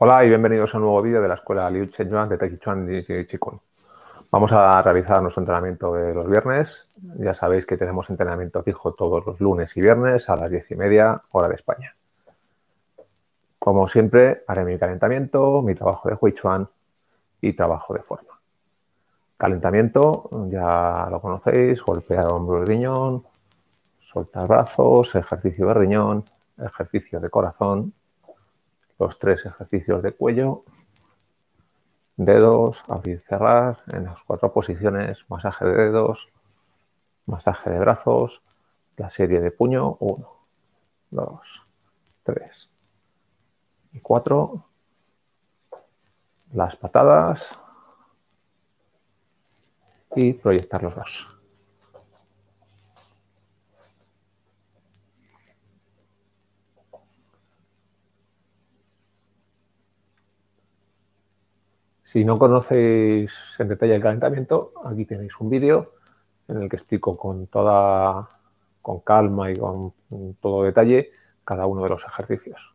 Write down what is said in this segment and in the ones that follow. Hola y bienvenidos a un nuevo vídeo de la escuela Liu Chen Yuan de Taijiquan y Chikun. Vamos a realizar nuestro entrenamiento de los viernes. Ya sabéis que tenemos entrenamiento fijo todos los lunes y viernes a las 10:30 hora de España. Como siempre, haré mi calentamiento, mi trabajo de Huichuan y trabajo de forma. Calentamiento, ya lo conocéis, golpear hombro y riñón, soltar brazos, ejercicio de riñón, ejercicio de corazón, los tres ejercicios de cuello, dedos, abrir, cerrar, en las cuatro posiciones, masaje de dedos, masaje de brazos, la serie de puño, 1, 2, 3 y 4, las patadas y proyectar los dos. Si no conocéis en detalle el calentamiento, aquí tenéis un vídeo en el que explico con calma y con todo detalle cada uno de los ejercicios.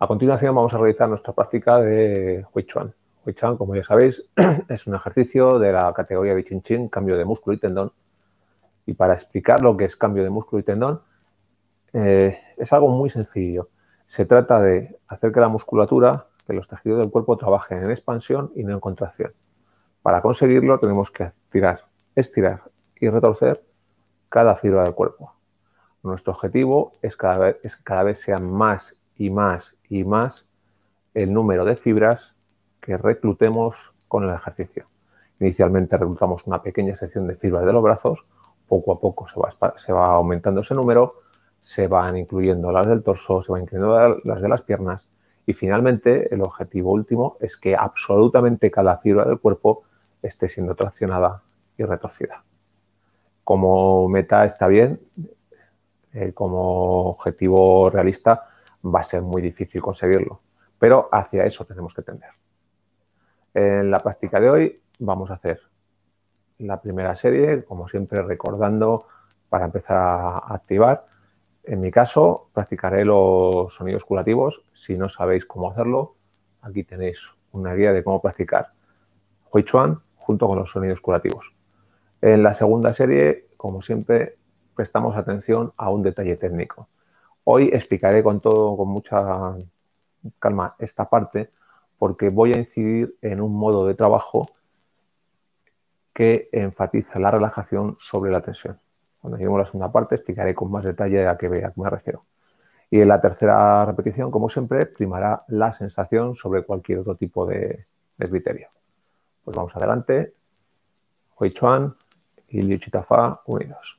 A continuación vamos a realizar nuestra práctica de Huichuan. Huichuan, como ya sabéis, es un ejercicio de la categoría de Chin Chin, cambio de músculo y tendón. Y para explicar lo que es cambio de músculo y tendón, es algo muy sencillo. Se trata de hacer que la musculatura, que los tejidos del cuerpo trabajen en expansión y no en contracción. Para conseguirlo tenemos que tirar, estirar y retorcer cada fibra del cuerpo. Nuestro objetivo es que cada vez sean más y más y más el número de fibras que reclutemos con el ejercicio. Inicialmente reclutamos una pequeña sección de fibras de los brazos, poco a poco se va aumentando ese número, se van incluyendo las del torso, se van incluyendo las de las piernas. Y finalmente, el objetivo último es que absolutamente cada fibra del cuerpo esté siendo traccionada y retorcida. Como meta está bien, como objetivo realista va a ser muy difícil conseguirlo, pero hacia eso tenemos que tender. En la práctica de hoy vamos a hacer la primera serie, como siempre recordando para empezar a activar. En mi caso, practicaré los sonidos curativos. Si no sabéis cómo hacerlo, aquí tenéis una guía de cómo practicar Huichuan junto con los sonidos curativos. En la segunda serie, como siempre, prestamos atención a un detalle técnico. Hoy explicaré con mucha calma esta parte porque voy a incidir en un modo de trabajo que enfatiza la relajación sobre la tensión. Cuando lleguemos a la segunda parte explicaré con más detalle a qué me refiero. Y en la tercera repetición, como siempre, primará la sensación sobre cualquier otro tipo de desviterio. Pues vamos adelante. Huichuan y Liu Chita Fa unidos.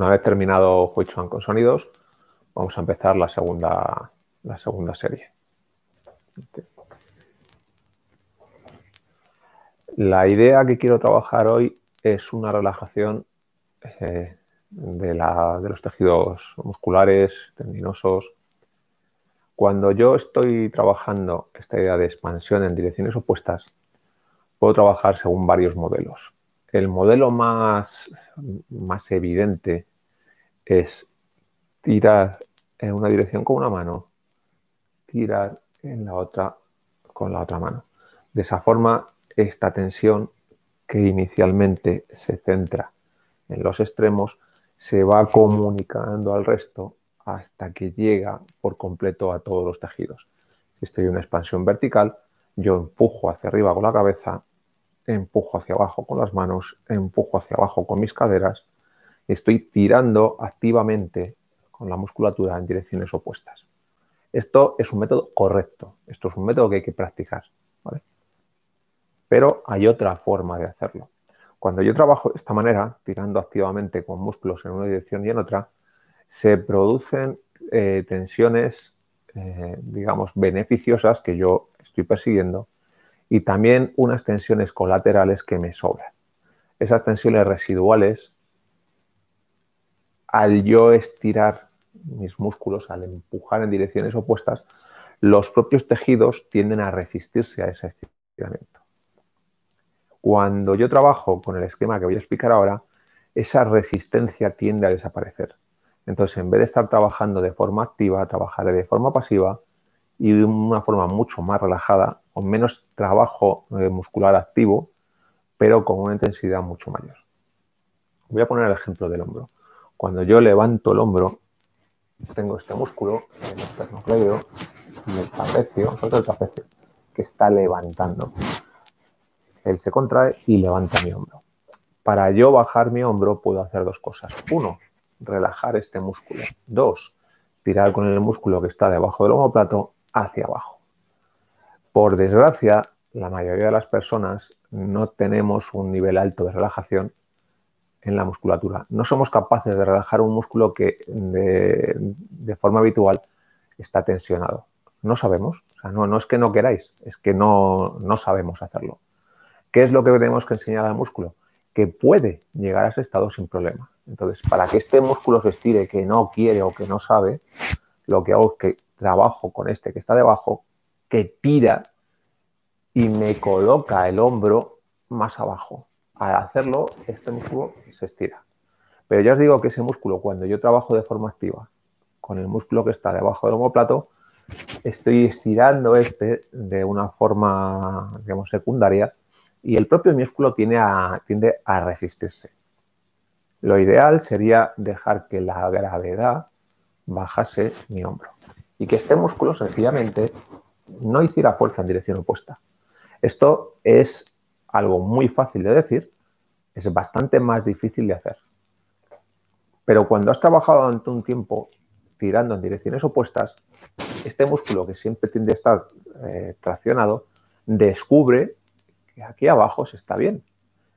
Una vez terminado Huichuan con sonidos, vamos a empezar la segunda serie. La idea que quiero trabajar hoy es una relajación de los tejidos musculares, tendinosos. Cuando yo estoy trabajando esta idea de expansión en direcciones opuestas, puedo trabajar según varios modelos. El modelo más evidente es tirar en una dirección con una mano, tirar en la otra con la otra mano. De esa forma, esta tensión que inicialmente se centra en los extremos se va comunicando al resto hasta que llega por completo a todos los tejidos. Si estoy en una expansión vertical, yo empujo hacia arriba con la cabeza, empujo hacia abajo con las manos, empujo hacia abajo con mis caderas. Estoy tirando activamente con la musculatura en direcciones opuestas. Esto es un método correcto. Esto es un método que hay que practicar, ¿vale? Pero hay otra forma de hacerlo. Cuando yo trabajo de esta manera, tirando activamente con músculos en una dirección y en otra, se producen tensiones, digamos, beneficiosas que yo estoy persiguiendo, y también unas tensiones colaterales que me sobran. Esas tensiones residuales, al yo estirar mis músculos, al empujar en direcciones opuestas, los propios tejidos tienden a resistirse a ese estiramiento. Cuando yo trabajo con el esquema que voy a explicar ahora, esa resistencia tiende a desaparecer. Entonces, en vez de estar trabajando de forma activa, trabajaré de forma pasiva y de una forma mucho más relajada, con menos trabajo muscular activo, pero con una intensidad mucho mayor. Voy a poner el ejemplo del hombro. Cuando yo levanto el hombro, tengo este músculo, el esternocleido, y el trapecio, sobre todo el trapecio, que está levantando. Él se contrae y levanta mi hombro. Para yo bajar mi hombro puedo hacer dos cosas. Uno, relajar este músculo. Dos, tirar con el músculo que está debajo del omóplato hacia abajo. Por desgracia, la mayoría de las personas no tenemos un nivel alto de relajación en la musculatura. No somos capaces de relajar un músculo que de forma habitual está tensionado. No sabemos. O sea, no es que no queráis, es que no sabemos hacerlo. ¿Qué es lo que tenemos que enseñar al músculo? Que puede llegar a ese estado sin problema. Entonces, para que este músculo se estire, que no quiere o que no sabe, lo que hago es que trabajo con este que está debajo, que tira y me coloca el hombro más abajo. Al hacerlo, este músculo se estira. Pero ya os digo que ese músculo, cuando yo trabajo de forma activa con el músculo que está debajo del omóplato, estoy estirando este de una forma, digamos, secundaria, y el propio músculo tiende a resistirse. Lo ideal sería dejar que la gravedad bajase mi hombro y que este músculo sencillamente no hiciera fuerza en dirección opuesta. Esto es algo muy fácil de decir, es bastante más difícil de hacer. Pero cuando has trabajado durante un tiempo tirando en direcciones opuestas, este músculo que siempre tiende a estar traccionado descubre que aquí abajo se está bien.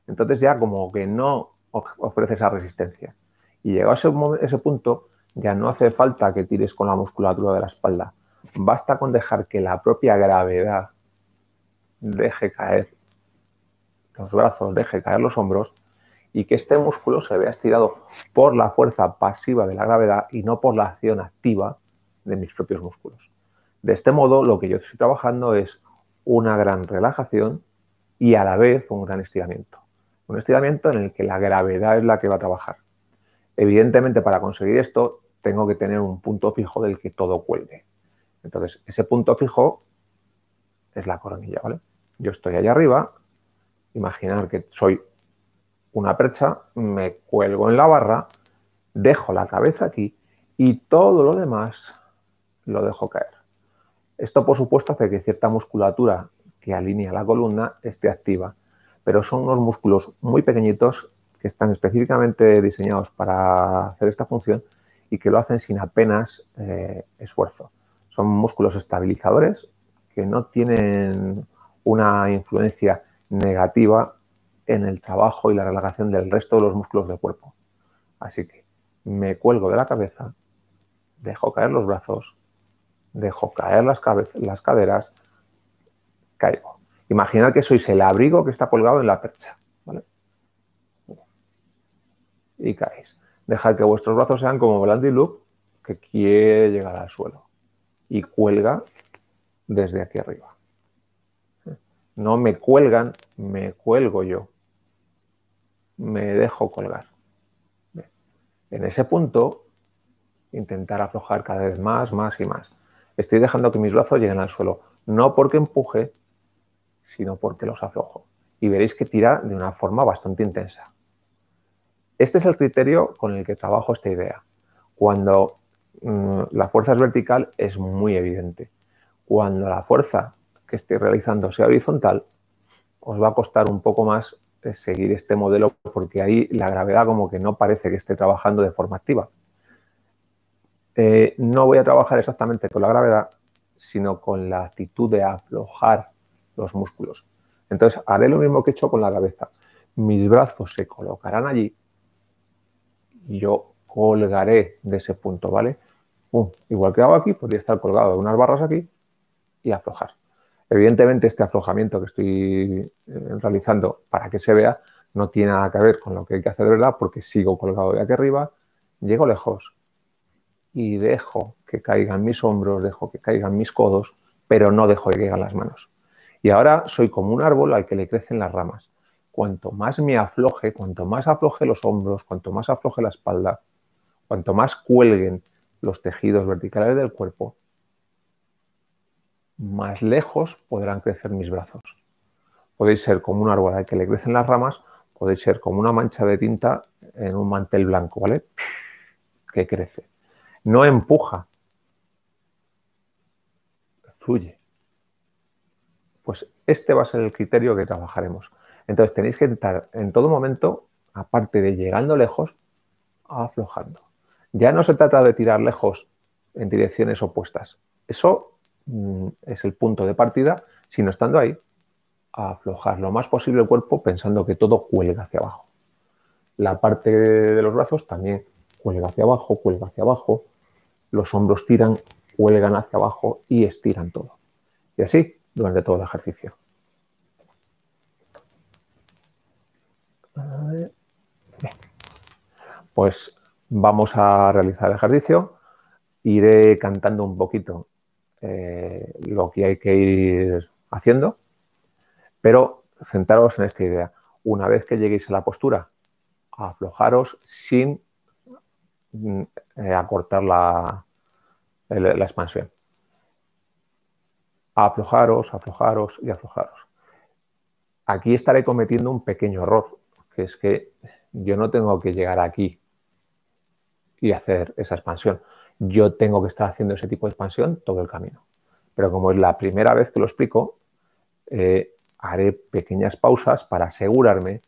Entonces ya como que no ofrece esa resistencia. Y llegado a ese punto, ya no hace falta que tires con la musculatura de la espalda. Basta con dejar que la propia gravedad deje caer los brazos, deje caer los hombros y que este músculo se vea estirado por la fuerza pasiva de la gravedad y no por la acción activa de mis propios músculos. De este modo, lo que yo estoy trabajando es una gran relajación y a la vez un gran estiramiento. Un estiramiento en el que la gravedad es la que va a trabajar. Evidentemente, para conseguir esto, tengo que tener un punto fijo del que todo cuelgue. Entonces, ese punto fijo es la coronilla, ¿vale? Yo estoy allá arriba, imaginar que soy una percha, me cuelgo en la barra, dejo la cabeza aquí y todo lo demás lo dejo caer. Esto, por supuesto, hace que cierta musculatura que alinea la columna esté activa. Pero son unos músculos muy pequeñitos que están específicamente diseñados para hacer esta función y que lo hacen sin apenas esfuerzo. Son músculos estabilizadores que no tienen una influencia negativa en el trabajo y la relajación del resto de los músculos del cuerpo. Así que me cuelgo de la cabeza, dejo caer los brazos, dejo caer las caderas, caigo. Imaginad que sois el abrigo que está colgado en la percha, ¿vale? Y caéis. Dejad que vuestros brazos sean como Blandilup, que quiere llegar al suelo y cuelga desde aquí arriba. No me cuelgan, me cuelgo yo. Me dejo colgar. En ese punto, intentar aflojar cada vez más y más. Estoy dejando que mis brazos lleguen al suelo. No porque empuje, sino porque los aflojo. Y veréis que tira de una forma bastante intensa. Este es el criterio con el que trabajo esta idea. Cuando la fuerza es vertical, es muy evidente. Cuando la fuerza que estéis realizando sea horizontal, os va a costar un poco más seguir este modelo, porque ahí la gravedad como que no parece que esté trabajando de forma activa. No voy a trabajar exactamente con la gravedad, sino con la actitud de aflojar los músculos. Entonces, haré lo mismo que he hecho con la cabeza. Mis brazos se colocarán allí y yo colgaré de ese punto, ¿vale? Igual que hago aquí, podría estar colgado de unas barras aquí y aflojar. Evidentemente, este aflojamiento que estoy realizando para que se vea no tiene nada que ver con lo que hay que hacer de verdad, porque sigo colgado de aquí arriba, llego lejos y dejo que caigan mis hombros, dejo que caigan mis codos, pero no dejo que caigan las manos. Y ahora soy como un árbol al que le crecen las ramas. Cuanto más me afloje, cuanto más afloje los hombros, cuanto más afloje la espalda, cuanto más cuelguen los tejidos verticales del cuerpo, más lejos podrán crecer mis brazos. Podéis ser como un árbol al que le crecen las ramas, podéis ser como una mancha de tinta en un mantel blanco, ¿vale? Que crece. No empuja, fluye. Pues este va a ser el criterio que trabajaremos. Entonces tenéis que estar en todo momento, aparte de llegando lejos, aflojando. Ya no se trata de tirar lejos en direcciones opuestas. Eso es el punto de partida, sino estando ahí, aflojar lo más posible el cuerpo pensando que todo cuelga hacia abajo. La parte de los brazos también cuelga hacia abajo, cuelga hacia abajo. Los hombros tiran, cuelgan hacia abajo y estiran todo. Y así durante todo el ejercicio. Pues vamos a realizar el ejercicio. Iré cantando un poquito lo que hay que ir haciendo, pero centraros en esta idea. Una vez que lleguéis a la postura, aflojaros sin acortar la expansión. Aflojaros, aflojaros y aflojaros. Aquí estaré cometiendo un pequeño error, que es que yo no tengo que llegar aquí y hacer esa expansión. Yo tengo que estar haciendo ese tipo de expansión todo el camino. Pero como es la primera vez que lo explico, haré pequeñas pausas para asegurarme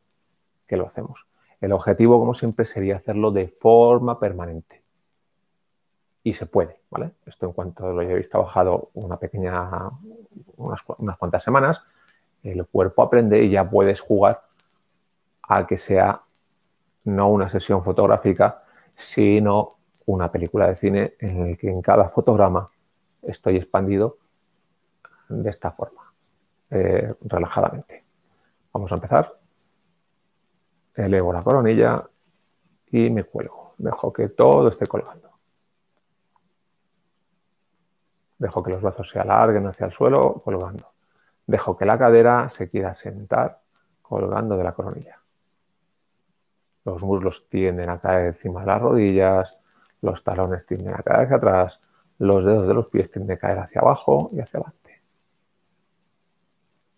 que lo hacemos. El objetivo, como siempre, sería hacerlo de forma permanente. Y se puede, ¿vale? Esto en cuanto lo hayáis trabajado unas cuantas semanas, el cuerpo aprende y ya puedes jugar a que sea no una sesión fotográfica, sino una película de cine en la que en cada fotograma estoy expandido de esta forma, relajadamente. Vamos a empezar. Elevo la coronilla y me cuelgo. Dejo que todo esté colgando. Dejo que los brazos se alarguen hacia el suelo, colgando. Dejo que la cadera se quiera sentar, colgando de la coronilla. Los muslos tienden a caer encima de las rodillas, los talones tienden a caer hacia atrás, los dedos de los pies tienden a caer hacia abajo y hacia adelante.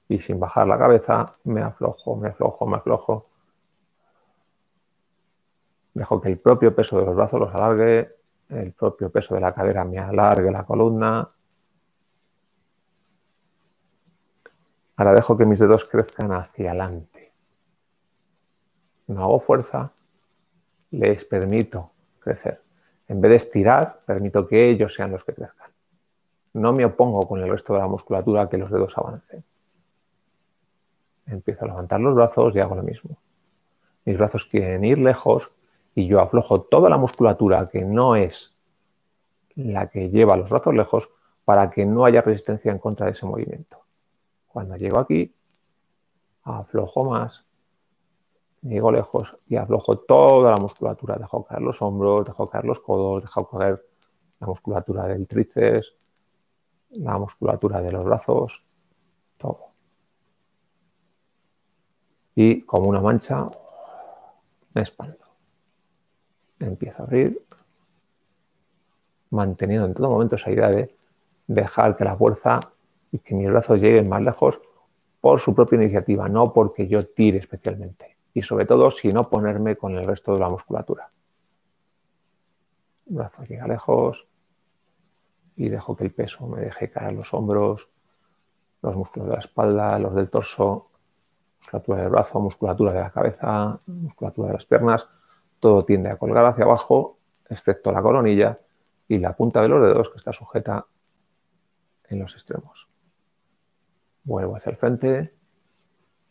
Y sin bajar la cabeza, me aflojo, me aflojo, me aflojo. Dejo que el propio peso de los brazos los alargue, el propio peso de la cadera me alargue la columna. Ahora dejo que mis dedos crezcan hacia adelante. No hago fuerza, les permito crecer. En vez de estirar, permito que ellos sean los que crezcan. No me opongo con el resto de la musculatura a que los dedos avancen. Empiezo a levantar los brazos y hago lo mismo. Mis brazos quieren ir lejos y yo aflojo toda la musculatura que no es la que lleva los brazos lejos para que no haya resistencia en contra de ese movimiento. Cuando llego aquí, aflojo más, llego lejos y aflojo toda la musculatura. Dejo caer los hombros, dejo caer los codos, dejo caer la musculatura del tríceps, la musculatura de los brazos, todo. Y como una mancha, me expando. Empiezo a abrir, manteniendo en todo momento esa idea de dejar que la fuerza y que mis brazos lleguen más lejos por su propia iniciativa, no porque yo tire especialmente. Y sobre todo, si no ponerme con el resto de la musculatura. Brazo llega lejos y dejo que el peso me deje caer los hombros, los músculos de la espalda, los del torso, musculatura del brazo, musculatura de la cabeza, musculatura de las piernas. Todo tiende a colgar hacia abajo, excepto la coronilla y la punta de los dedos que está sujeta en los extremos. Vuelvo hacia el frente,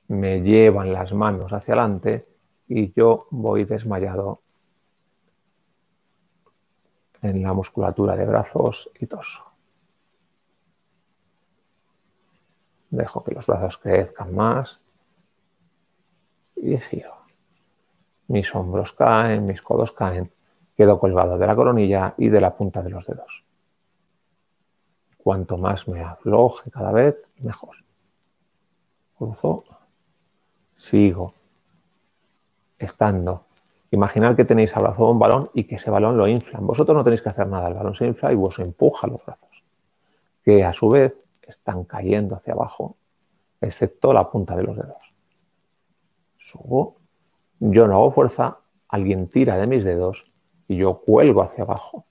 me llevan las manos hacia adelante y yo voy desmayado en la musculatura de brazos y torso. Dejo que los brazos crezcan más y giro. Mis hombros caen, mis codos caen, quedo colgado de la coronilla y de la punta de los dedos. Cuanto más me afloje cada vez, mejor. Cruzo, sigo, estando. Imaginad que tenéis abrazado un balón y que ese balón lo inflan. Vosotros no tenéis que hacer nada, el balón se infla y vos empuja los brazos, que a su vez están cayendo hacia abajo, excepto la punta de los dedos. Subo, yo no hago fuerza, alguien tira de mis dedos y yo cuelgo hacia abajo.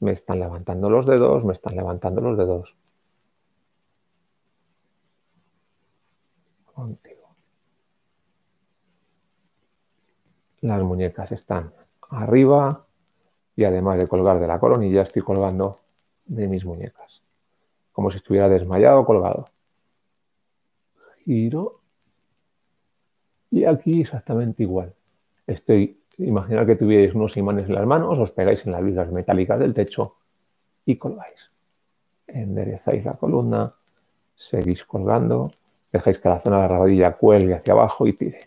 Me están levantando los dedos, me están levantando los dedos. Contigo. Las muñecas están arriba y además de colgar de la coronilla estoy colgando de mis muñecas. Como si estuviera desmayado o colgado. Giro. Y aquí exactamente igual. Imaginad que tuvierais unos imanes en las manos, os pegáis en las vigas metálicas del techo y colgáis. Enderezáis la columna, seguís colgando, dejáis que la zona de la rabadilla cuelgue hacia abajo y tire.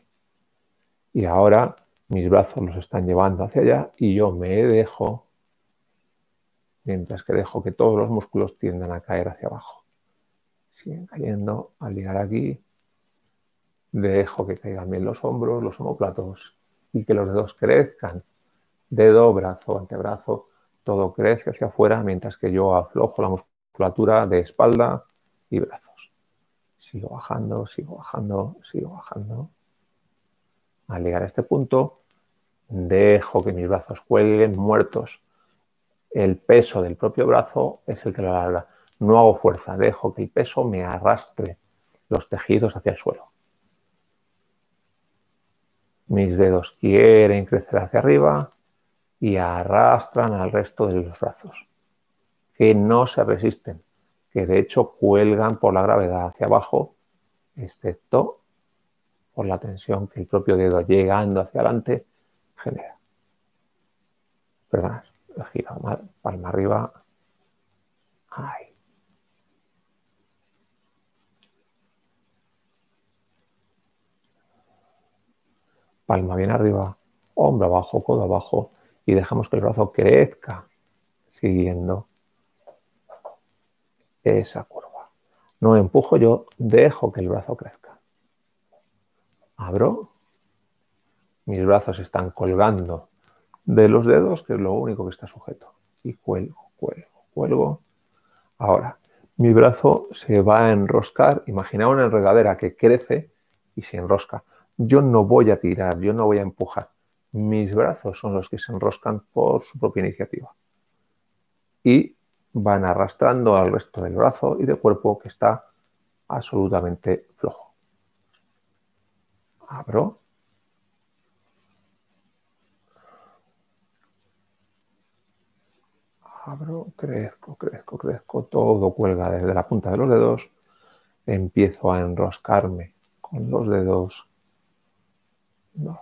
Y ahora mis brazos los están llevando hacia allá y yo me dejo, mientras que dejo que todos los músculos tiendan a caer hacia abajo. Siguen cayendo, al llegar aquí, dejo que caigan bien los hombros, los omóplatos, y que los dedos crezcan, dedo, brazo, antebrazo, todo crece hacia afuera mientras que yo aflojo la musculatura de espalda y brazos. Sigo bajando, sigo bajando, sigo bajando. Al llegar a este punto, dejo que mis brazos cuelguen muertos. El peso del propio brazo es el que lo alarga. No hago fuerza, dejo que el peso me arrastre los tejidos hacia el suelo. Mis dedos quieren crecer hacia arriba y arrastran al resto de los brazos, que no se resisten, que de hecho cuelgan por la gravedad hacia abajo, excepto por la tensión que el propio dedo llegando hacia adelante genera. Perdón, giro mal, palma arriba. Ahí. Palma bien arriba, hombro abajo, codo abajo y dejamos que el brazo crezca siguiendo esa curva. No empujo yo, dejo que el brazo crezca. Abro, mis brazos están colgando de los dedos, que es lo único que está sujeto. Y cuelgo, cuelgo, cuelgo. Ahora, mi brazo se va a enroscar. Imagina una enredadera que crece y se enrosca. Yo no voy a tirar, yo no voy a empujar. Mis brazos son los que se enroscan por su propia iniciativa. Y van arrastrando al resto del brazo y del cuerpo que está absolutamente flojo. Abro. Abro, crezco, crezco, crezco. Todo cuelga desde la punta de los dedos. Empiezo a enroscarme con los dedos. Dos.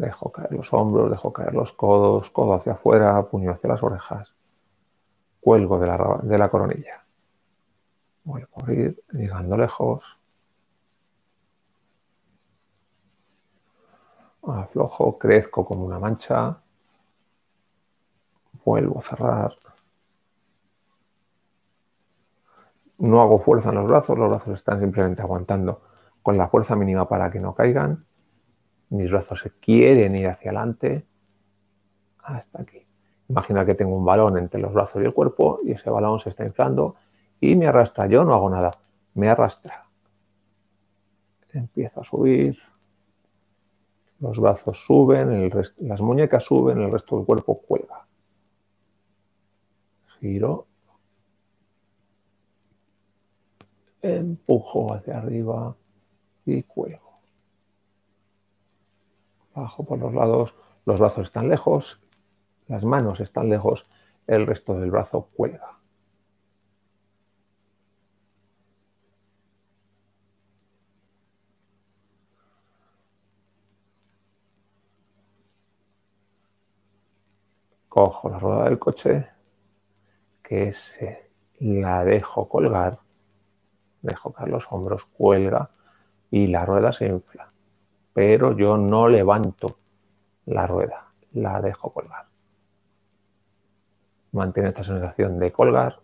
Dejo caer los hombros, dejo caer los codos, codo hacia afuera, puño hacia las orejas. Cuelgo de la coronilla. Voy a correr llegando lejos. Aflojo, crezco como una mancha. Vuelvo a cerrar. No hago fuerza en los brazos están simplemente aguantando con la fuerza mínima para que no caigan. Mis brazos se quieren ir hacia adelante hasta aquí. Imagina que tengo un balón entre los brazos y el cuerpo y ese balón se está inflando y me arrastra. Yo no hago nada, me arrastra. Empiezo a subir. Los brazos suben, las muñecas suben, el resto del cuerpo cuelga. Giro. Empujo hacia arriba y cuelgo. Bajo por los lados, los brazos están lejos, las manos están lejos, el resto del brazo cuelga. Cojo la rueda del coche, que se la dejo colgar, dejo caer los hombros, cuelga y la rueda se infla. Pero yo no levanto la rueda, la dejo colgar. Mantiene esta sensación de colgar.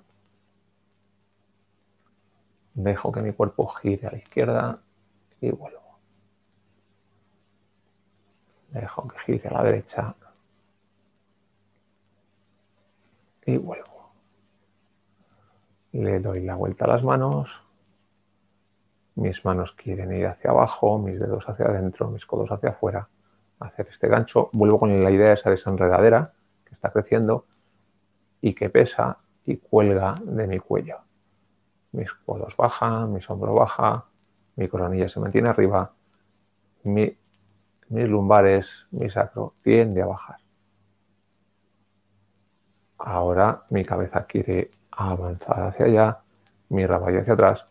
Dejo que mi cuerpo gire a la izquierda y vuelvo. Dejo que gire a la derecha y vuelvo. Le doy la vuelta a las manos. Mis manos quieren ir hacia abajo, mis dedos hacia adentro, mis codos hacia afuera. Hacer este gancho. Vuelvo con la idea de esa desenredadera que está creciendo y que pesa y cuelga de mi cuello. Mis codos bajan, mis hombros bajan, mi coronilla se mantiene arriba, mis lumbares, mi sacro tiende a bajar. Ahora mi cabeza quiere avanzar hacia allá, mi raballo hacia atrás.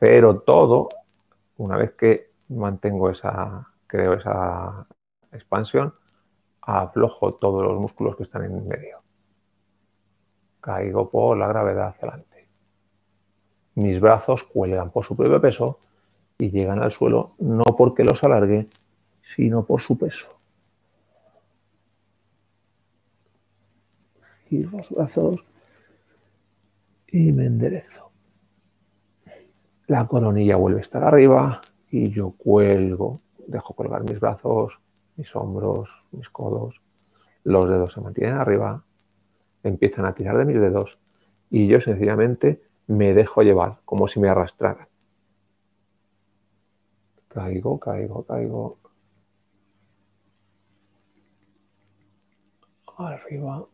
Pero todo, una vez que mantengo esa expansión, aflojo todos los músculos que están en medio. Caigo por la gravedad hacia adelante. Mis brazos cuelgan por su propio peso y llegan al suelo no porque los alargue, sino por su peso. Giro los brazos y me enderezo. La coronilla vuelve a estar arriba y yo cuelgo, dejo colgar mis brazos, mis hombros, mis codos. Los dedos se mantienen arriba, empiezan a tirar de mis dedos y yo sencillamente me dejo llevar, como si me arrastraran. Caigo, caigo, caigo. Arriba,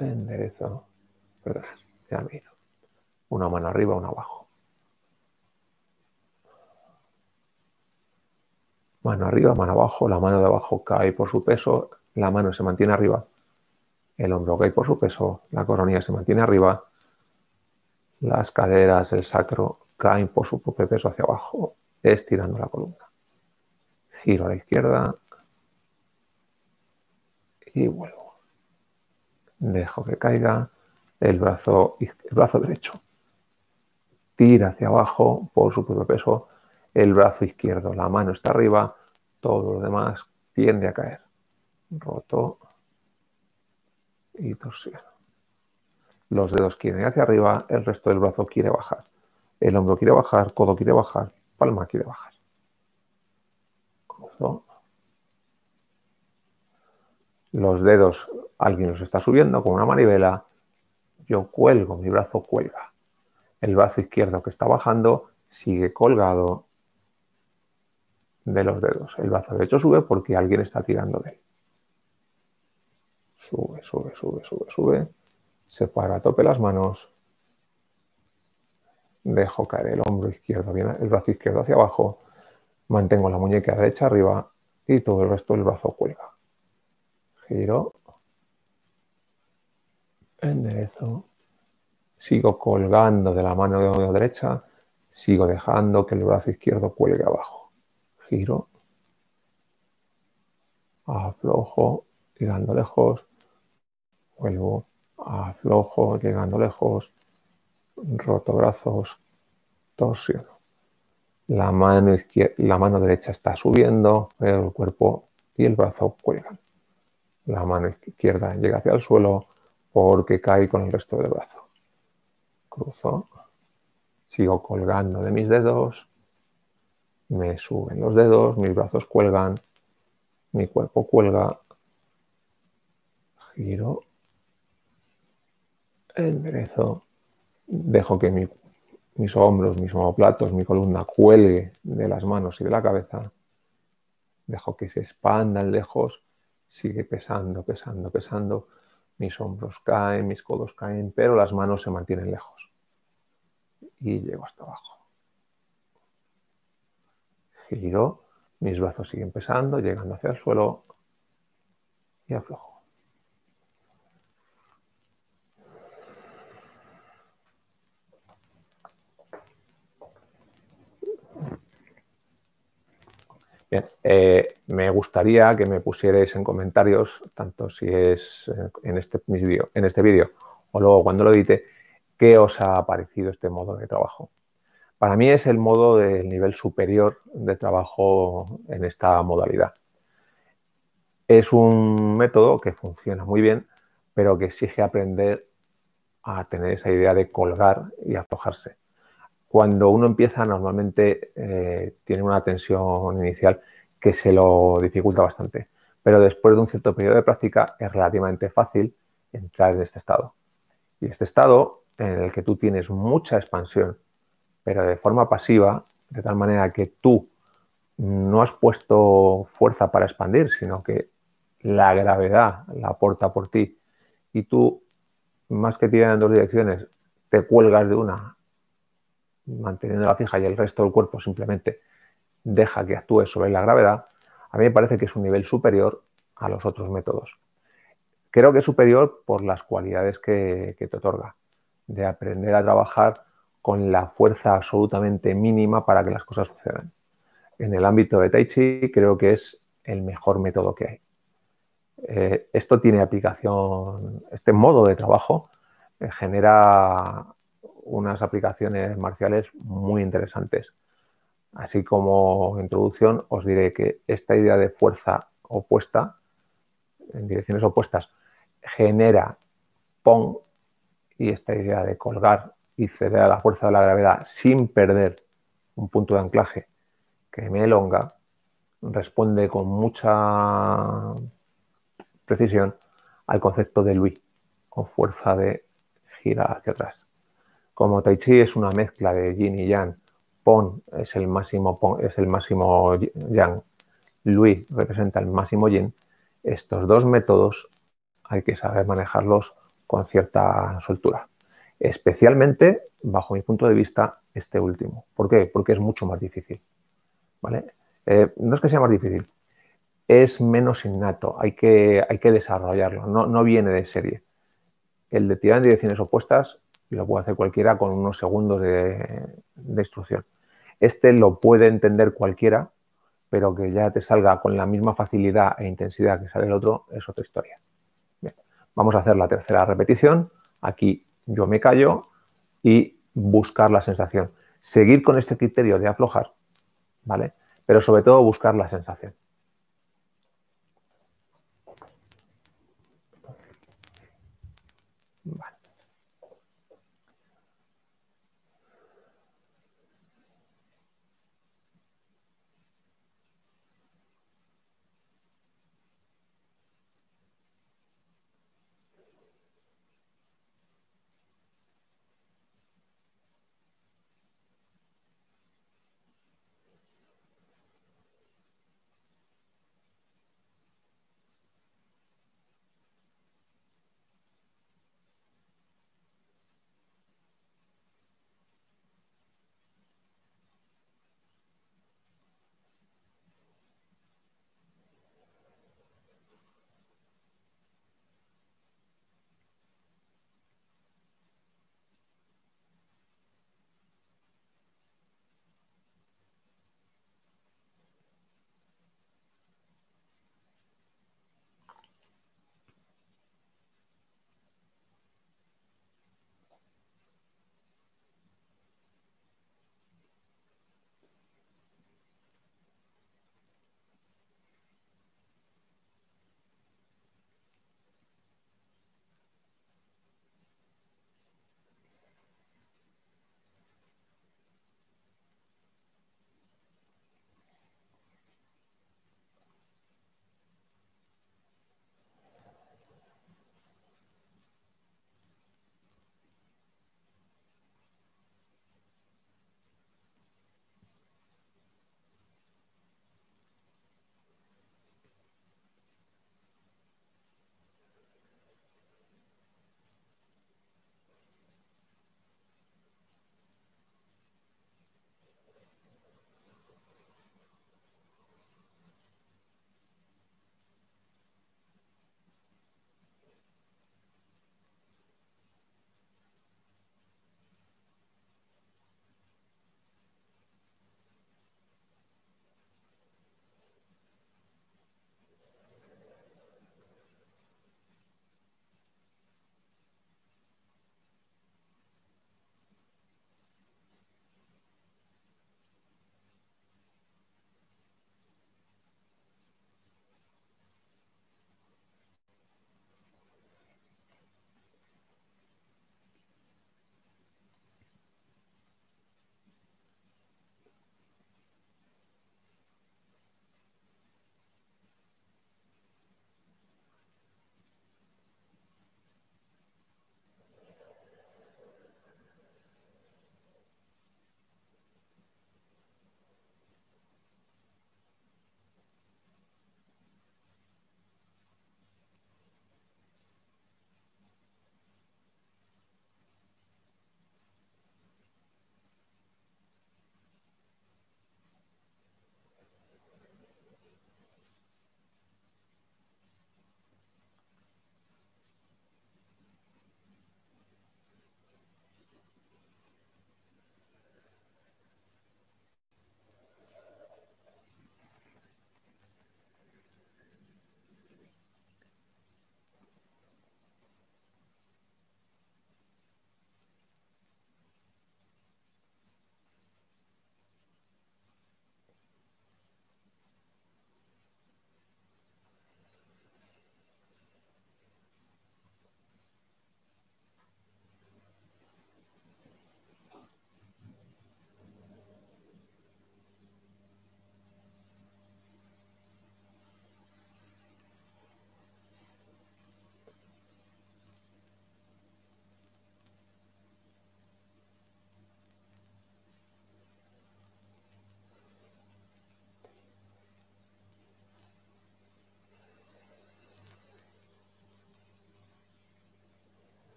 enderezo. Perdón, ya me he ido. Una mano arriba, una abajo. Mano arriba, mano abajo, la mano de abajo cae por su peso, la mano se mantiene arriba, el hombro cae por su peso, la coronilla se mantiene arriba, las caderas, el sacro caen por su propio peso hacia abajo, estirando la columna. Giro a la izquierda y vuelvo. Dejo que caiga el brazo derecho. Tira hacia abajo por su propio peso. El brazo izquierdo, la mano está arriba, todo lo demás tiende a caer. Roto y torsiono. Los dedos quieren ir hacia arriba, el resto del brazo quiere bajar. El hombro quiere bajar, codo quiere bajar, palma quiere bajar. Cruzo. Los dedos, alguien los está subiendo con una manivela. Yo cuelgo, mi brazo cuelga. El brazo izquierdo que está bajando sigue colgado de los dedos. El brazo derecho sube porque alguien está tirando de él. Sube, sube, sube, sube, sube. Separo a tope las manos. Dejo caer el hombro izquierdo, el brazo izquierdo hacia abajo. Mantengo la muñeca derecha arriba y todo el resto del brazo cuelga. Giro. Enderezo. Sigo colgando de la mano derecha. Sigo dejando que el brazo izquierdo cuelgue abajo. Giro, aflojo, llegando lejos, vuelvo, aflojo, llegando lejos, roto brazos, torsiono. La mano derecha está subiendo, el cuerpo y el brazo cuelgan. La mano izquierda llega hacia el suelo porque cae con el resto del brazo. Cruzo, sigo colgando de mis dedos, me suben los dedos, mis brazos cuelgan, mi cuerpo cuelga, giro, enderezo, dejo que mis hombros, mis omoplatos, mi columna cuelgue de las manos y de la cabeza, dejo que se expandan lejos, sigue pesando, pesando, pesando, mis hombros caen, mis codos caen, pero las manos se mantienen lejos y llego hasta abajo. Giro, mis brazos siguen pesando, llegando hacia el suelo y aflojo. Bien, me gustaría que me pusierais en comentarios, tanto si es en este vídeo o luego cuando lo edite, qué os ha parecido este modo de trabajo. Para mí es el modo del nivel superior de trabajo en esta modalidad. Es un método que funciona muy bien, pero que exige aprender a tener esa idea de colgar y aflojarse. Cuando uno empieza, normalmente tiene una tensión inicial que se lo dificulta bastante. Pero después de un cierto periodo de práctica, es relativamente fácil entrar en este estado. Y este estado en el que tú tienes mucha expansión, pero de forma pasiva, de tal manera que tú no has puesto fuerza para expandir, sino que la gravedad la aporta por ti. Y tú, más que tirar en dos direcciones, te cuelgas de una manteniendo la fija y el resto del cuerpo simplemente deja que actúe sobre la gravedad. A mí me parece que es un nivel superior a los otros métodos. Creo que es superior por las cualidades que te otorga, de aprender a trabajar con la fuerza absolutamente mínima para que las cosas sucedan. En el ámbito de Tai Chi creo que es el mejor método que hay. Esto tiene aplicación, este modo de trabajo genera unas aplicaciones marciales muy interesantes. Así como introducción, os diré que esta idea de fuerza opuesta, en direcciones opuestas, genera Pong, y esta idea de colgar y ceder a la fuerza de la gravedad sin perder un punto de anclaje que me elonga, responde con mucha precisión al concepto de Lui, con fuerza de gira hacia atrás. Como Tai Chi es una mezcla de Yin y Yang, Pon es el máximo Yang, Lui representa el máximo Yin, estos dos métodos hay que saber manejarlos con cierta soltura. Especialmente, bajo mi punto de vista, este último. ¿Por qué? Porque es mucho más difícil, ¿vale? No es que sea más difícil, es menos innato, hay que desarrollarlo, no viene de serie. El de tirar en direcciones opuestas lo puede hacer cualquiera con unos segundos de instrucción. Este lo puede entender cualquiera, pero que ya te salga con la misma facilidad e intensidad que sale el otro es otra historia. Bien, vamos a hacer la tercera repetición. Aquí yo me callo y buscar la sensación. Seguir con este criterio de aflojar, ¿vale? Pero sobre todo buscar la sensación. Vale.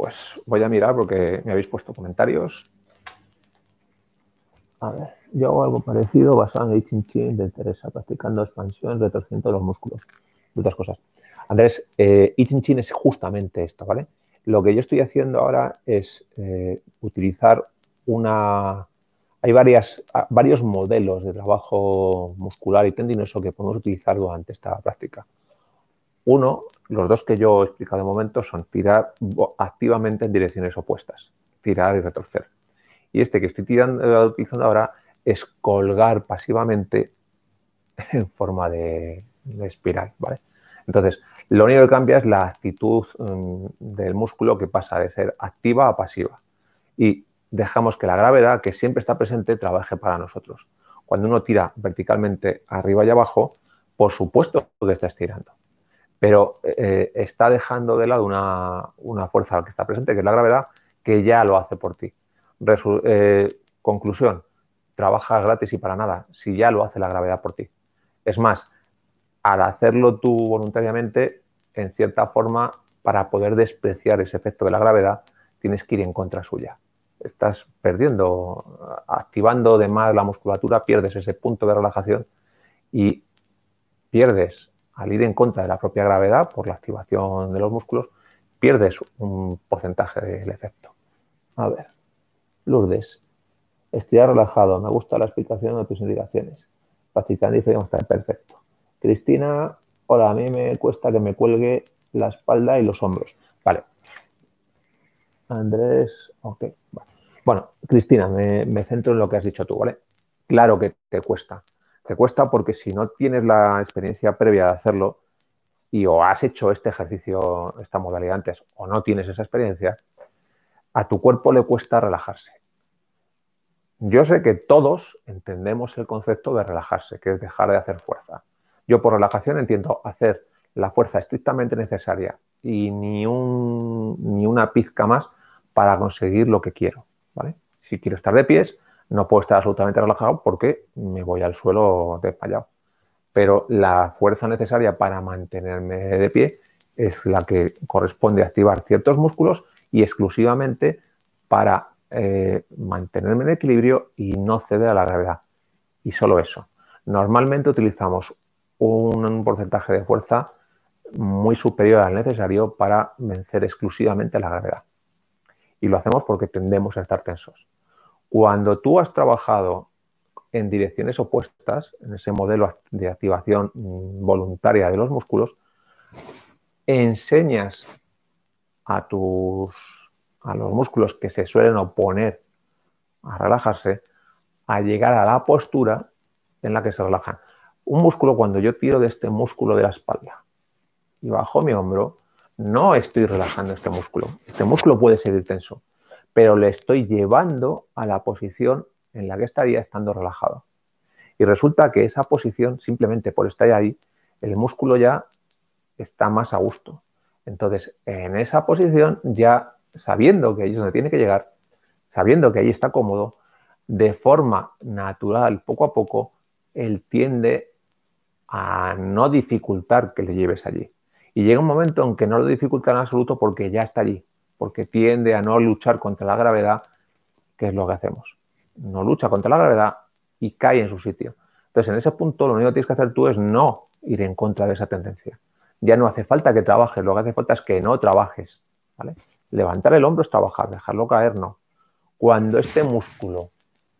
Pues voy a mirar porque me habéis puesto comentarios. A ver, yo hago algo parecido basado en el Chin Chin de Teresa, practicando expansión, retorciendo los músculos y otras cosas. Andrés, Yijin Jing es justamente esto, ¿vale? Lo que yo estoy haciendo ahora es utilizar una... Hay varios modelos de trabajo muscular y tendinoso que podemos utilizar durante esta práctica. Uno, los dos que yo he explicado de momento son tirar activamente en direcciones opuestas, tirar y retorcer. Y este que estoy utilizando ahora es colgar pasivamente en forma de espiral, ¿vale? Entonces, lo único que cambia es la actitud del músculo, que pasa de ser activa a pasiva. Y dejamos que la gravedad, que siempre está presente, trabaje para nosotros. Cuando uno tira verticalmente arriba y abajo, por supuesto que está estirando. Pero está dejando de lado una fuerza que está presente, que es la gravedad, que ya lo hace por ti. Conclusión, trabajas gratis y para nada, si ya lo hace la gravedad por ti. Es más, al hacerlo tú voluntariamente, en cierta forma, para poder despreciar ese efecto de la gravedad, tienes que ir en contra suya. Estás perdiendo, activando de más la musculatura, pierdes ese punto de relajación y pierdes, al ir en contra de la propia gravedad por la activación de los músculos, pierdes un porcentaje del efecto. A ver, Lourdes, estirar relajado, me gusta la explicación de tus indicaciones. Practicando y está perfecto. Cristina, hola, a mí me cuesta que me cuelgue la espalda y los hombros. Vale. Andrés, ok. Vale. Bueno, Cristina, me centro en lo que has dicho tú, ¿vale? Claro que te cuesta. Te cuesta porque si no tienes la experiencia previa de hacerlo y o has hecho este ejercicio, esta modalidad antes, o no tienes esa experiencia, a tu cuerpo le cuesta relajarse. Yo sé que todos entendemos el concepto de relajarse, que es dejar de hacer fuerza. Yo por relajación entiendo hacer la fuerza estrictamente necesaria y ni una pizca más para conseguir lo que quiero, ¿vale? Si quiero estar de pies, no puedo estar absolutamente relajado porque me voy al suelo desmayado. Pero la fuerza necesaria para mantenerme de pie es la que corresponde activar ciertos músculos y exclusivamente para mantenerme en equilibrio y no ceder a la gravedad. Y solo eso. Normalmente utilizamos un porcentaje de fuerza muy superior al necesario para vencer exclusivamente la gravedad. Y lo hacemos porque tendemos a estar tensos. Cuando tú has trabajado en direcciones opuestas, en ese modelo de activación voluntaria de los músculos, enseñas a los músculos que se suelen oponer a relajarse a llegar a la postura en la que se relajan. Un músculo, cuando yo tiro de este músculo de la espalda y bajo mi hombro, no estoy relajando este músculo. Este músculo puede seguir tenso, pero le estoy llevando a la posición en la que estaría estando relajado. Y resulta que esa posición, simplemente por estar ahí, el músculo ya está más a gusto. Entonces, en esa posición, ya sabiendo que ahí es donde tiene que llegar, sabiendo que ahí está cómodo, de forma natural, poco a poco, él tiende a no dificultar que le lleves allí. Y llega un momento en que no lo dificulta en absoluto porque ya está allí, porque tiende a no luchar contra la gravedad, que es lo que hacemos. No lucha contra la gravedad y cae en su sitio. Entonces, en ese punto, lo único que tienes que hacer tú es no ir en contra de esa tendencia. Ya no hace falta que trabajes, lo que hace falta es que no trabajes, ¿vale? Levantar el hombro es trabajar, dejarlo caer no. Cuando este músculo,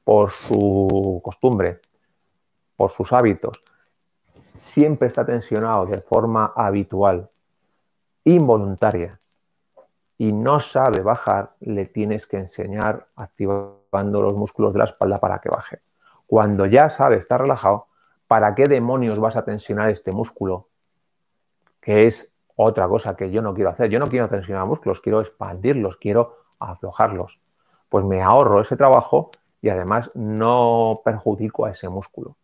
por su costumbre, por sus hábitos, siempre está tensionado de forma habitual, involuntaria, y no sabe bajar, le tienes que enseñar activando los músculos de la espalda para que baje. Cuando ya sabe estar relajado, ¿para qué demonios vas a tensionar este músculo? Que es otra cosa que yo no quiero hacer. Yo no quiero tensionar músculos, quiero expandirlos, quiero aflojarlos. Pues me ahorro ese trabajo y además no perjudico a ese músculo.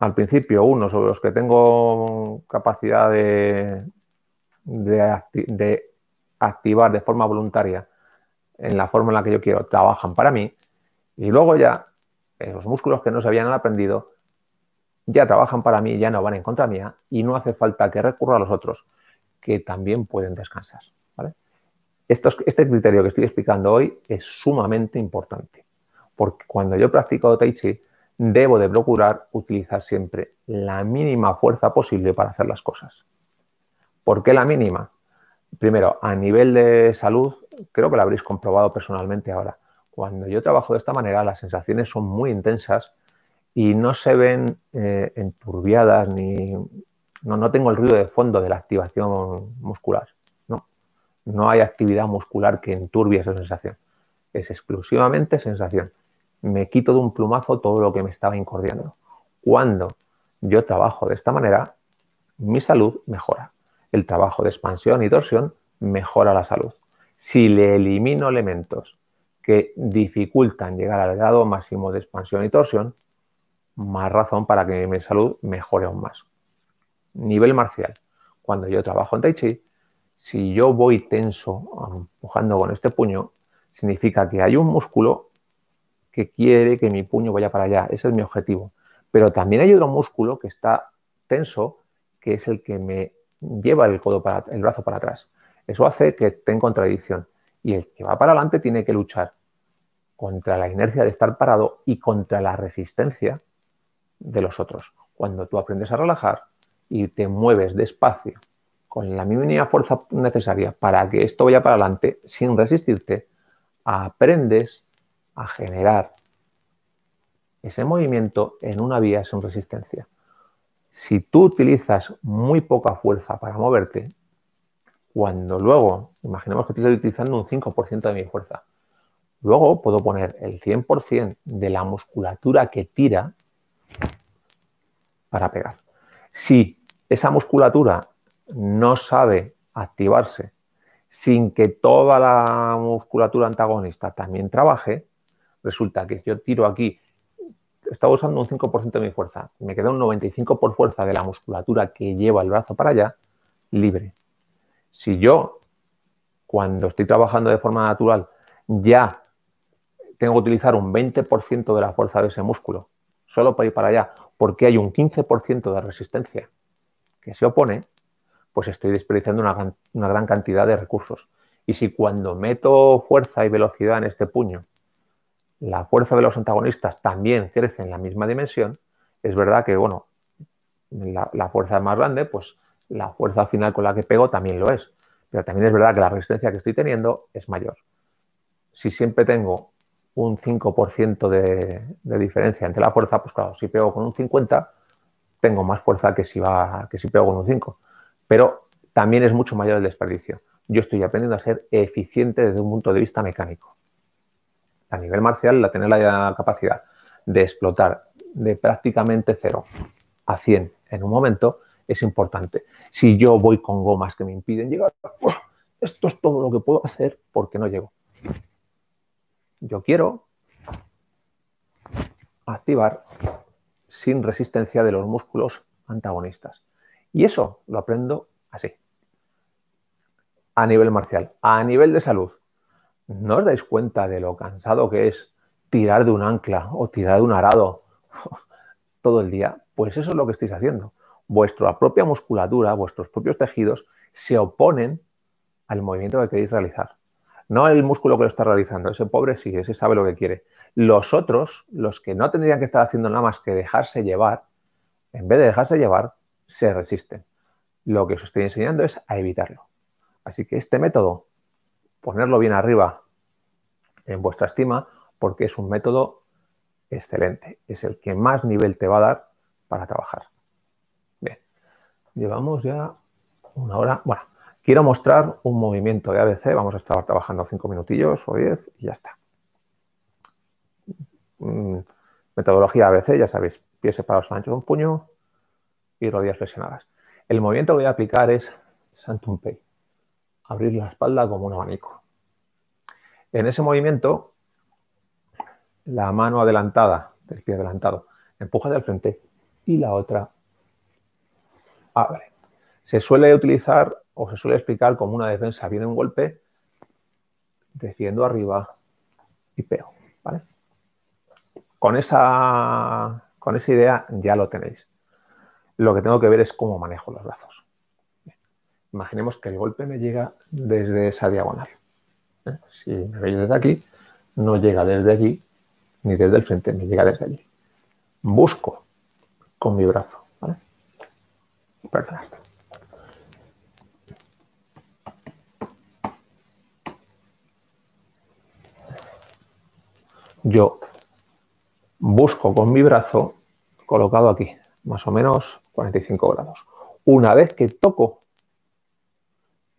Al principio, uno sobre los que tengo capacidad de activar de forma voluntaria en la forma en la que yo quiero, trabajan para mí. Y luego ya, los músculos que no se habían aprendido, ya trabajan para mí, ya no van en contra mía y no hace falta que recurra a los otros, que también pueden descansar, ¿vale? Este criterio que estoy explicando hoy es sumamente importante, porque cuando yo he practicado Tai Chi debo de procurar utilizar siempre la mínima fuerza posible para hacer las cosas. ¿Por qué la mínima? Primero, a nivel de salud, creo que lo habréis comprobado personalmente ahora. Cuando yo trabajo de esta manera, las sensaciones son muy intensas y no se ven enturbiadas, ni no tengo el ruido de fondo de la activación muscular. No hay actividad muscular que enturbie esa sensación. Es exclusivamente sensación. Me quito de un plumazo todo lo que me estaba incordiando. Cuando yo trabajo de esta manera, mi salud mejora. El trabajo de expansión y torsión mejora la salud. Si le elimino elementos que dificultan llegar al grado máximo de expansión y torsión, más razón para que mi salud mejore aún más. Nivel marcial. Cuando yo trabajo en Tai Chi, si yo voy tenso, empujando con este puño, significa que hay un músculo que quiere que mi puño vaya para allá. Ese es mi objetivo. Pero también hay otro músculo que está tenso, que es el que me lleva el brazo para atrás. Eso hace que esté en contradicción. Y el que va para adelante tiene que luchar contra la inercia de estar parado y contra la resistencia de los otros. Cuando tú aprendes a relajar y te mueves despacio, con la mínima fuerza necesaria para que esto vaya para adelante sin resistirte, aprendes a generar ese movimiento en una vía sin resistencia. Si tú utilizas muy poca fuerza para moverte, cuando luego, imaginemos que estoy utilizando un 5% de mi fuerza, luego puedo poner el 100% de la musculatura que tira para pegar. Si esa musculatura no sabe activarse sin que toda la musculatura antagonista también trabaje, resulta que yo tiro aquí, estaba usando un 5% de mi fuerza, me queda un 95% por fuerza de la musculatura que lleva el brazo para allá, libre. Si yo, cuando estoy trabajando de forma natural, ya tengo que utilizar un 20% de la fuerza de ese músculo, solo para ir para allá, porque hay un 15% de resistencia que se opone, pues estoy desperdiciando una gran cantidad de recursos. Y si cuando meto fuerza y velocidad en este puño, la fuerza de los antagonistas también crece en la misma dimensión, es verdad que, bueno, la fuerza es más grande, pues la fuerza final con la que pego también lo es. Pero también es verdad que la resistencia que estoy teniendo es mayor. Si siempre tengo un 5% de diferencia entre la fuerza, pues claro, si pego con un 50, tengo más fuerza que si pego con un 5. Pero también es mucho mayor el desperdicio. Yo estoy aprendiendo a ser eficiente desde un punto de vista mecánico. A nivel marcial, tener la capacidad de explotar de prácticamente 0 a 100 en un momento es importante. Si yo voy con gomas que me impiden llegar, esto es todo lo que puedo hacer porque no llego. Yo quiero activar sin resistencia de los músculos antagonistas. Y eso lo aprendo así, a nivel marcial. A nivel de salud, ¿no os dais cuenta de lo cansado que es tirar de un ancla o tirar de un arado todo el día? Pues eso es lo que estáis haciendo. Vuestra propia musculatura, vuestros propios tejidos se oponen al movimiento que queréis realizar. No el músculo que lo está realizando, ese pobre sí, ese sabe lo que quiere. Los otros, los que no tendrían que estar haciendo nada más que dejarse llevar, en vez de dejarse llevar, se resisten. Lo que os estoy enseñando es a evitarlo. Así que este método, ponerlo bien arriba en vuestra estima, porque es un método excelente. Es el que más nivel te va a dar para trabajar. Bien, llevamos ya una hora. Bueno, quiero mostrar un movimiento de ABC. Vamos a estar trabajando 5 minutillos o 10 y ya está. Metodología ABC, ya sabéis, pies separados al ancho de un puño y rodillas flexionadas. El movimiento que voy a aplicar es Santumpey. Abrir la espalda como un abanico. En ese movimiento, la mano adelantada, del pie adelantado, empuja hacia el frente y la otra abre. Se suele utilizar o se suele explicar como una defensa. Viene un golpe, defiendo arriba y pego, ¿vale? Con esa idea ya lo tenéis. Lo que tengo que ver es cómo manejo los brazos. Bien. Imaginemos que el golpe me llega desde esa diagonal. Si me veis desde aquí, no llega desde allí, ni desde el frente, me llega desde allí. Busco con mi brazo, ¿vale? Perfecto. Yo busco con mi brazo colocado aquí, más o menos 45 grados. Una vez que toco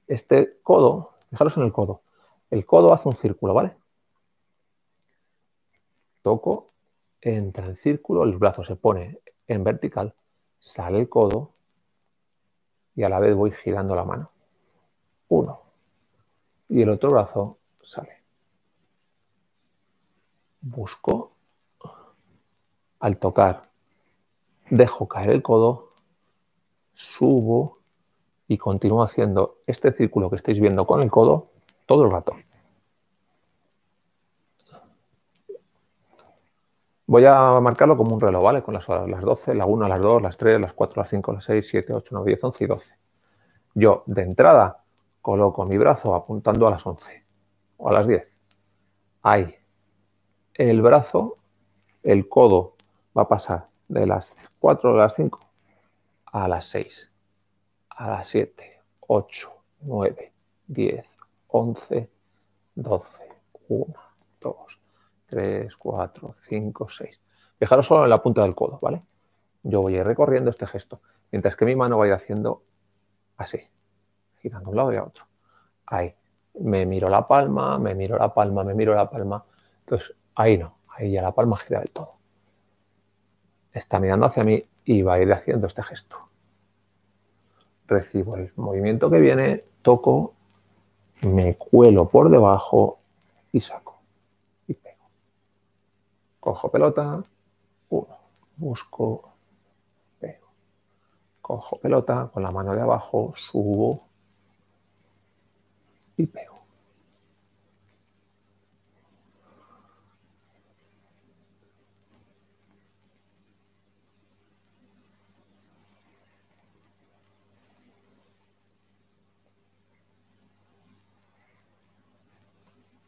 este codo, fijaros en el codo hace un círculo, ¿vale? Toco, entra en círculo, el brazo se pone en vertical, sale el codo y a la vez voy girando la mano. Uno. Y el otro brazo sale. Busco, al tocar, dejo caer el codo, subo y continúo haciendo este círculo que estáis viendo con el codo todo el rato. Voy a marcarlo como un reloj, ¿vale? Con las horas, las 12, la 1, las 2, las 3, las 4, las 5, las 6, 7, 8, 9, 10, 11 y 12. Yo, de entrada, coloco mi brazo apuntando a las 11 o a las 10. Ahí. El brazo, el codo va a pasar de las 4 a las 5 a las 6, a las 7, 8, 9, 10, 11, 12, 1, 2, 3, 4, 5, 6. Fijaros solo en la punta del codo, ¿vale? Yo voy a ir recorriendo este gesto, mientras que mi mano va a ir haciendo así, girando a un lado y a otro. Ahí, me miro la palma, me miro la palma, me miro la palma. Entonces, ahí no, ahí ya la palma gira del todo. Está mirando hacia mí y va a ir haciendo este gesto. Recibo el movimiento que viene, toco, me cuelo por debajo y saco. Y pego. Cojo pelota, uno, busco, pego. Cojo pelota con la mano de abajo, subo y pego.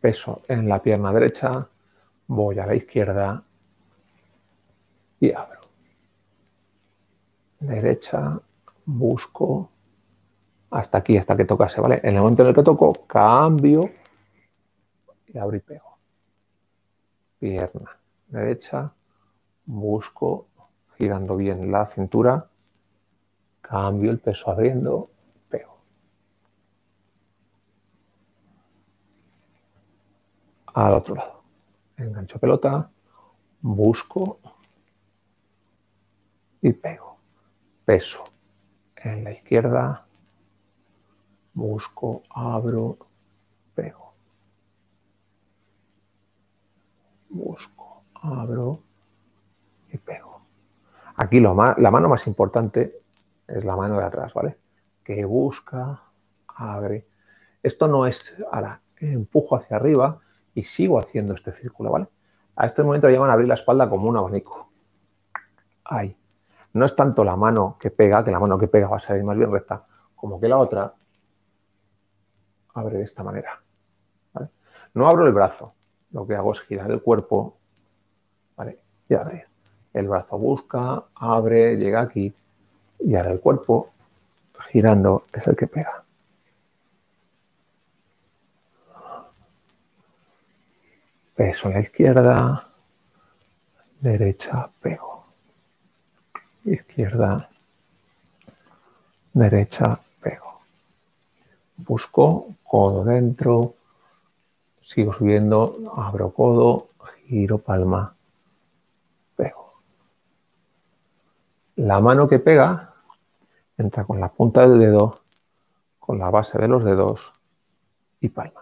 Peso en la pierna derecha, voy a la izquierda y abro. Derecha, busco, hasta aquí, hasta que tocase, ¿vale? En el momento en el que toco, cambio y abro y pego. Pierna derecha, busco, girando bien la cintura, cambio el peso abriendo. Al otro lado, engancho pelota, busco y pego. Peso en la izquierda, busco, abro, pego. Busco, abro y pego. Aquí la mano más importante es la mano de atrás, ¿vale? Que busca, abre. Esto no es, ahora empujo hacia arriba y sigo haciendo este círculo, ¿vale? A este momento le llaman abrir la espalda como un abanico. Ahí. No es tanto la mano que pega, que la mano que pega va a salir más bien recta, como que la otra abre de esta manera, ¿vale? No abro el brazo. Lo que hago es girar el cuerpo, ¿vale? Y abrir. El brazo busca, abre, llega aquí y ahora el cuerpo girando es el que pega. Peso en la izquierda, derecha, pego. Izquierda, derecha, pego. Busco, codo dentro, sigo subiendo, abro codo, giro palma, pego. La mano que pega entra con la punta del dedo, con la base de los dedos y palma.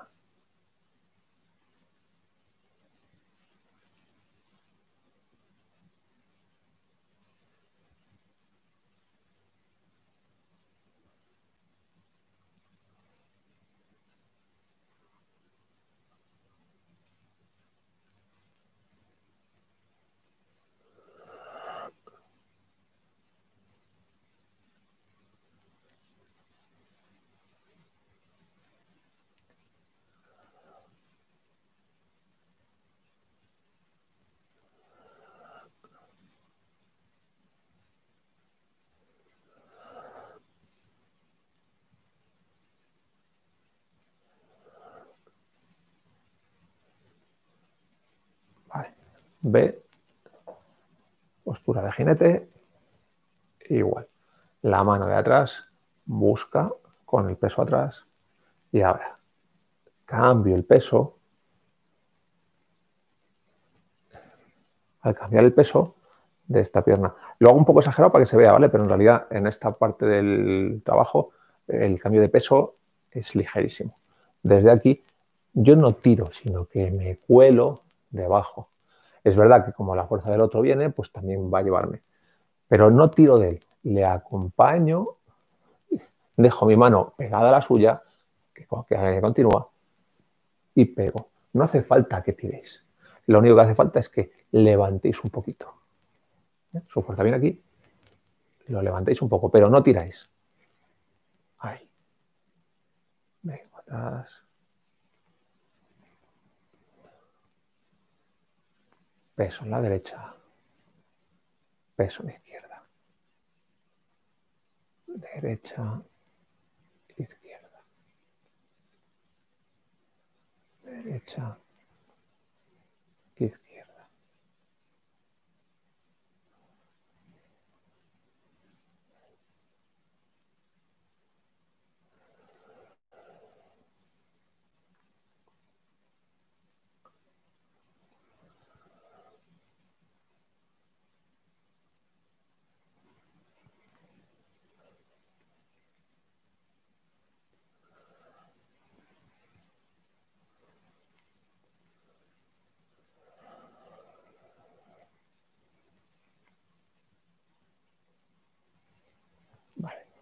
B, postura de jinete, igual. La mano de atrás, busca con el peso atrás y ahora cambio el peso. Al cambiar el peso de esta pierna. Lo hago un poco exagerado para que se vea, ¿vale? Pero en realidad en esta parte del trabajo el cambio de peso es ligerísimo. Desde aquí yo no tiro, sino que me cuelo debajo. Es verdad que como la fuerza del otro viene, pues también va a llevarme. Pero no tiro de él. Le acompaño, dejo mi mano pegada a la suya, que continúa, y pego. No hace falta que tiréis. Lo único que hace falta es que levantéis un poquito. ¿Eh? Su fuerza viene aquí, lo levantéis un poco, pero no tiráis. Ahí. Vengo atrás. Peso en la derecha. Peso en la izquierda. Derecha. Izquierda. Derecha. Izquierda.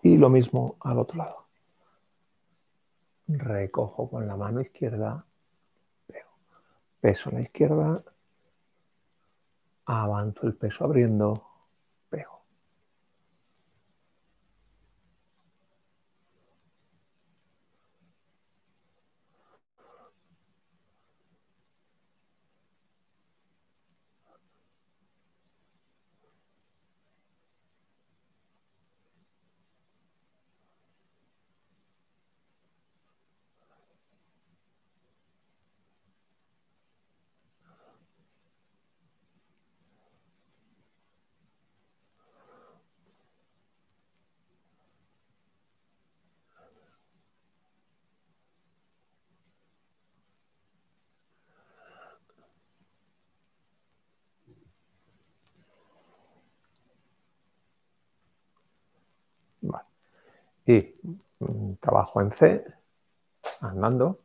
Y lo mismo al otro lado. Recojo con la mano izquierda, pego. Peso en la izquierda, avanzo el peso abriendo, pego. Y trabajo en C, andando.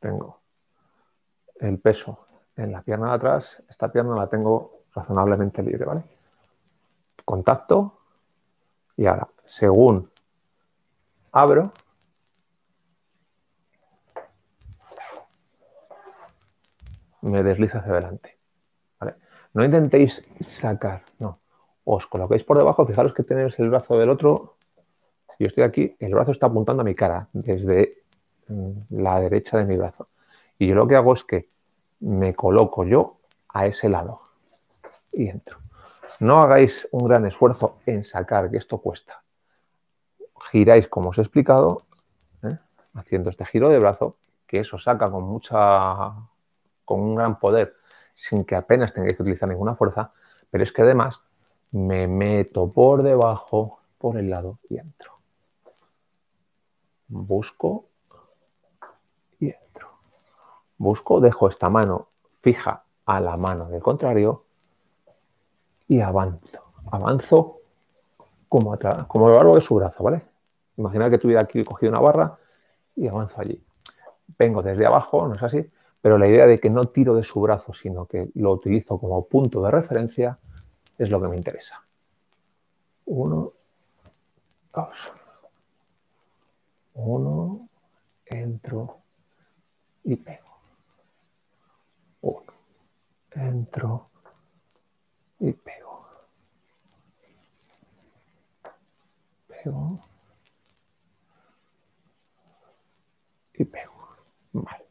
Tengo el peso en la pierna de atrás. Esta pierna la tengo razonablemente libre, ¿vale? Contacto. Y ahora, según abro, me deslizo hacia adelante, ¿vale? No intentéis sacar, no. Os colocáis por debajo, fijaros que tenéis el brazo del otro. Si yo estoy aquí, el brazo está apuntando a mi cara, desde la derecha de mi brazo. Y yo lo que hago es que me coloco yo a ese lado y entro. No hagáis un gran esfuerzo en sacar, que esto cuesta. Giráis, como os he explicado, ¿eh? Haciendo este giro de brazo, que eso saca con un gran poder, sin que apenas tengáis que utilizar ninguna fuerza, pero es que además me meto por debajo, por el lado y entro. Busco y entro. Busco, dejo esta mano fija a la mano del contrario y avanzo. Avanzo como, como a lo largo de su brazo, ¿vale? Imaginad que tuviera aquí cogido una barra y avanzo allí. Vengo desde abajo, no es así, pero la idea de que no tiro de su brazo, sino que lo utilizo como punto de referencia es lo que me interesa. 1, 2. 1, entro y pego. 1, entro y pego. Pego y pego. Vale.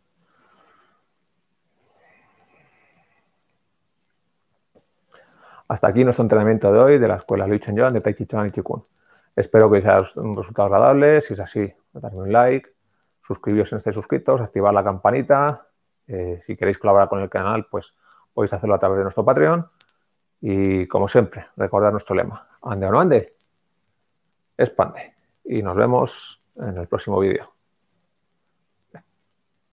Hasta aquí nuestro entrenamiento de hoy de la escuela Liu Chen Yuan de Taijiquan y Chikun. Espero que os haya resultado agradable. Si es así, darme un like, suscribiros si no estáis suscritos, activar la campanita Si queréis colaborar con el canal, pues podéis hacerlo a través de nuestro Patreon. Y como siempre, recordad nuestro lema. Ande o no ande, expande. Y nos vemos en el próximo vídeo.